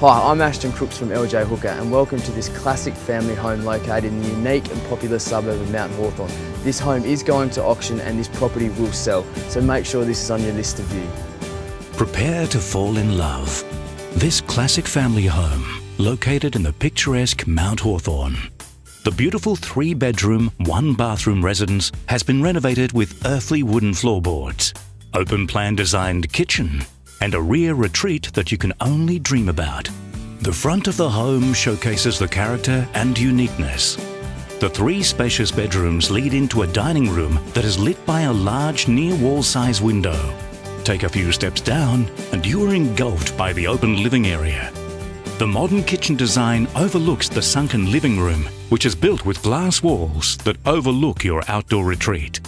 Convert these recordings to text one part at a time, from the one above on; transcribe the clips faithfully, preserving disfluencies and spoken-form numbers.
Hi, I'm Ashton Crooks from L J Hooker and welcome to this classic family home located in the unique and popular suburb of Mount Hawthorn. This home is going to auction and this property will sell, so make sure this is on your list to view. Prepare to fall in love. This classic family home, located in the picturesque Mount Hawthorn. The beautiful three-bedroom, one-bathroom residence has been renovated with earthly wooden floorboards, open-plan designed kitchen, and a rear retreat that you can only dream about. The front of the home showcases the character and uniqueness. The three spacious bedrooms lead into a dining room that is lit by a large near-wall size window. Take a few steps down and you are engulfed by the open living area. The modern kitchen design overlooks the sunken living room, which is built with glass walls that overlook your outdoor retreat.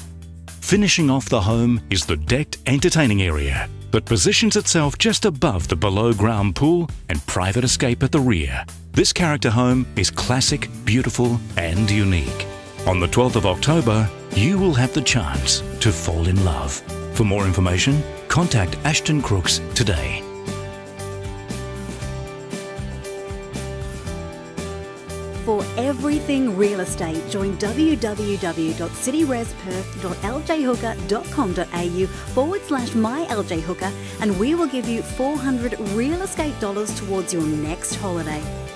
Finishing off the home is the decked entertaining area that positions itself just above the below-ground pool and private escape at the rear. This character home is classic, beautiful and unique. On the twelfth of October, you will have the chance to fall in love. For more information, contact Ashton Crooks today. For everything real estate, join w w w dot city res perth dot l j hooker dot com dot a u forward slash my L J Hooker and we will give you four hundred real estate dollars towards your next holiday.